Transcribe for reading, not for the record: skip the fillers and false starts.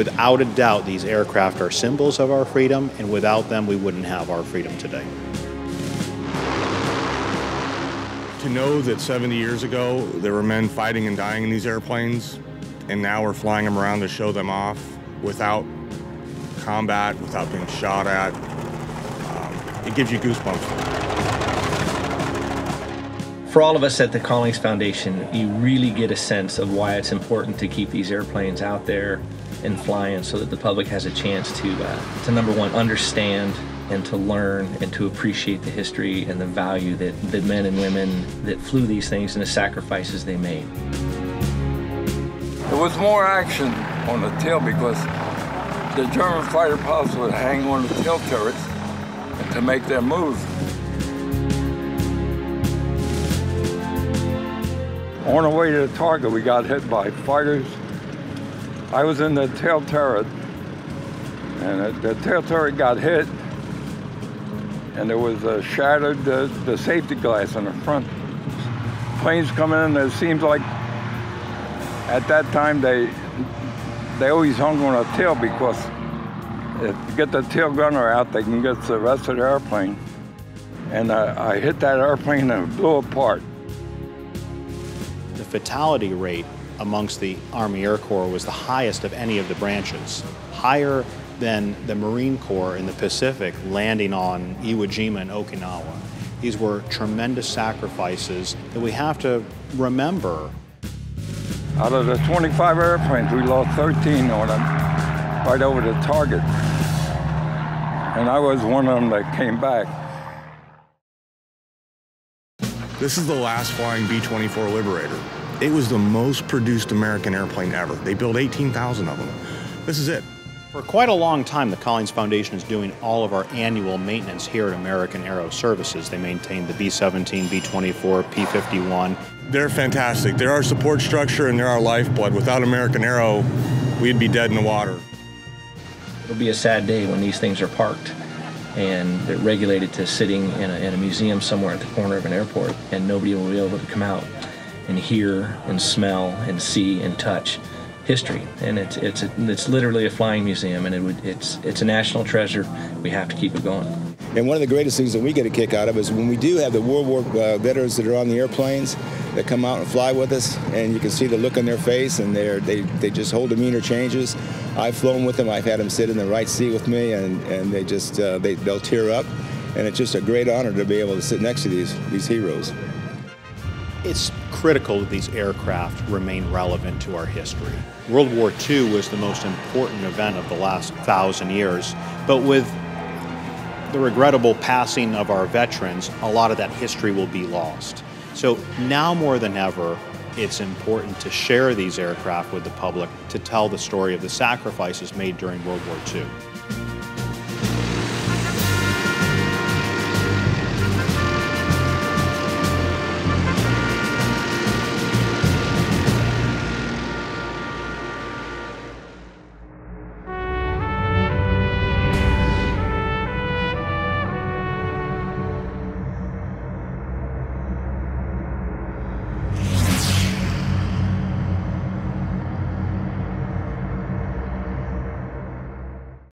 Without a doubt, these aircraft are symbols of our freedom, and without them, we wouldn't have our freedom today. To know that 70 years ago, there were men fighting and dying in these airplanes, and now we're flying them around to show them off without combat, without being shot at, it gives you goosebumps. For all of us at the Collings Foundation, you really get a sense of why it's important to keep these airplanes out there and flying so that the public has a chance to number one, understand and to learn and to appreciate the history and the value that the men and women that flew these things and the sacrifices they made. There was more action on the tail because the German fighter pilots would hang on the tail turrets to make their move. On our way to the target, we got hit by fighters. I was in the tail turret, and the tail turret got hit, and there was a shattered the safety glass on the front. Planes coming in, and it seems like at that time they always hung on a tail because if you get the tail gunner out, they can get the rest of the airplane. And I hit that airplane and it blew apart. The fatality rate amongst the Army Air Corps was the highest of any of the branches, higher than the Marine Corps in the Pacific landing on Iwo Jima and Okinawa. These were tremendous sacrifices that we have to remember. Out of the 25 airplanes, we lost 13 on them right over the target. And I was one of them that came back. This is the last flying B-24 Liberator. It was the most produced American airplane ever. They built 18,000 of them. This is it. For quite a long time, the Collings Foundation is doing all of our annual maintenance here at American Aero Services. They maintain the B-17, B-24, P-51. They're fantastic. They're our support structure and they're our lifeblood. Without American Aero, we'd be dead in the water. It'll be a sad day when these things are parked and they're regulated to sitting in a museum somewhere at the corner of an airport, and nobody will be able to come out and hear and smell and see and touch history. And it's literally a flying museum, and it's a national treasure. We have to keep it going. And one of the greatest things that we get a kick out of is when we do have the World War veterans that are on the airplanes that come out and fly with us, and you can see the look on their face, and they just whole demeanor changes. I've flown with them. I've had them sit in the right seat with me, and they just they'll tear up, and it's just a great honor to be able to sit next to these heroes. It's critical that these aircraft remain relevant to our history. World War II was the most important event of the last 1,000 years, but with the regrettable passing of our veterans, a lot of that history will be lost. So now more than ever, it's important to share these aircraft with the public to tell the story of the sacrifices made during World War II.